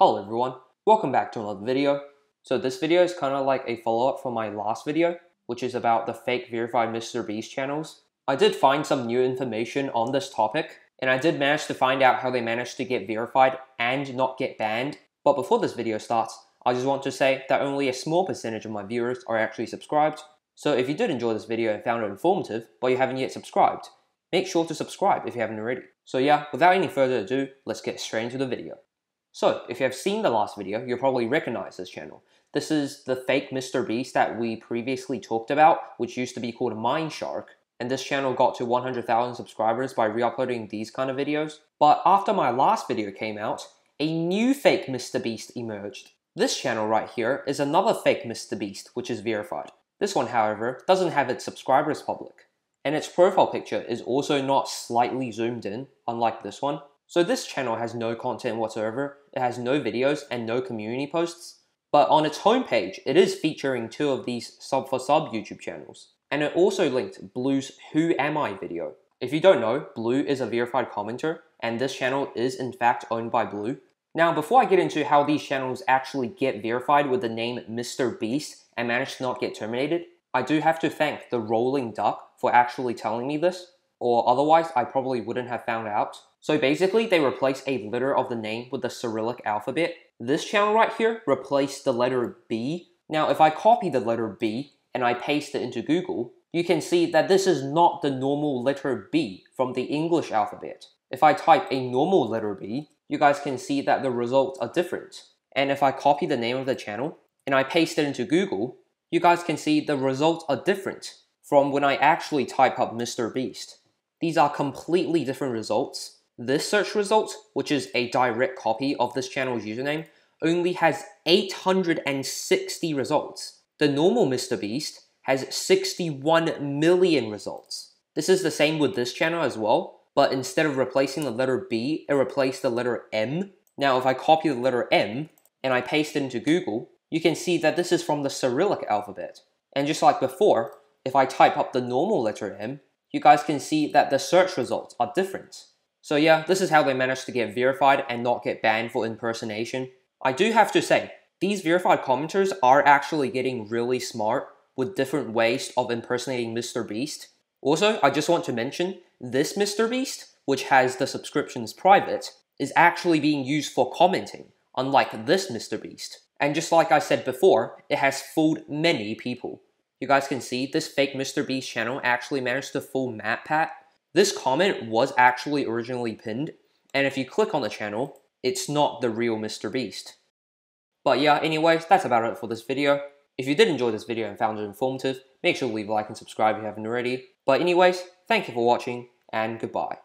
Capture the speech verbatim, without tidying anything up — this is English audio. Hello everyone, welcome back to another video. So this video is kind of like a follow-up from my last video, which is about the fake verified MrBeast channels. I did find some new information on this topic, and I did manage to find out how they managed to get verified and not get banned. But before this video starts, I just want to say that only a small percentage of my viewers are actually subscribed. So if you did enjoy this video and found it informative, but you haven't yet subscribed, make sure to subscribe if you haven't already. So yeah, without any further ado, let's get straight into the video. So, if you have seen the last video, you'll probably recognize this channel. This is the fake MrBeast that we previously talked about, which used to be called Mind Shark, and this channel got to one hundred thousand subscribers by re-uploading these kind of videos. But after my last video came out, a new fake MrBeast emerged. This channel right here is another fake MrBeast, which is verified. This one, however, doesn't have its subscribers public, and its profile picture is also not slightly zoomed in, unlike this one. So this channel has no content whatsoever, it has no videos and no community posts, but on its homepage it is featuring two of these sub for sub YouTube channels, and it also linked Blue's Who Am I video. If you don't know, Blue is a verified commenter, and this channel is in fact owned by Blue. Now before I get into how these channels actually get verified with the name MrBeast and manage to not get terminated, I do have to thank TheRollingDuck for actually telling me this, or otherwise I probably wouldn't have found out. So basically, they replace a letter of the name with the Cyrillic alphabet. This channel right here replaced the letter B. Now, if I copy the letter B and I paste it into Google, you can see that this is not the normal letter B from the English alphabet. If I type a normal letter B, you guys can see that the results are different. And if I copy the name of the channel and I paste it into Google, you guys can see the results are different from when I actually type up MrBeast. These are completely different results. This search result, which is a direct copy of this channel's username, only has eight hundred sixty results. The normal MrBeast has sixty-one million results. This is the same with this channel as well, but instead of replacing the letter B, it replaced the letter M. Now if I copy the letter M and I paste it into Google, you can see that this is from the Cyrillic alphabet. And just like before, if I type up the normal letter M, you guys can see that the search results are different. So yeah, this is how they managed to get verified and not get banned for impersonation. I do have to say, these verified commenters are actually getting really smart with different ways of impersonating MrBeast. Also, I just want to mention, this MrBeast, which has the subscriptions private, is actually being used for commenting, unlike this MrBeast. And just like I said before, it has fooled many people. You guys can see, this fake MrBeast channel actually managed to fool MatPat. This comment was actually originally pinned, and if you click on the channel, it's not the real MrBeast. But yeah, anyways, that's about it for this video. If you did enjoy this video and found it informative, make sure to leave a like and subscribe if you haven't already. But anyways, thank you for watching, and goodbye.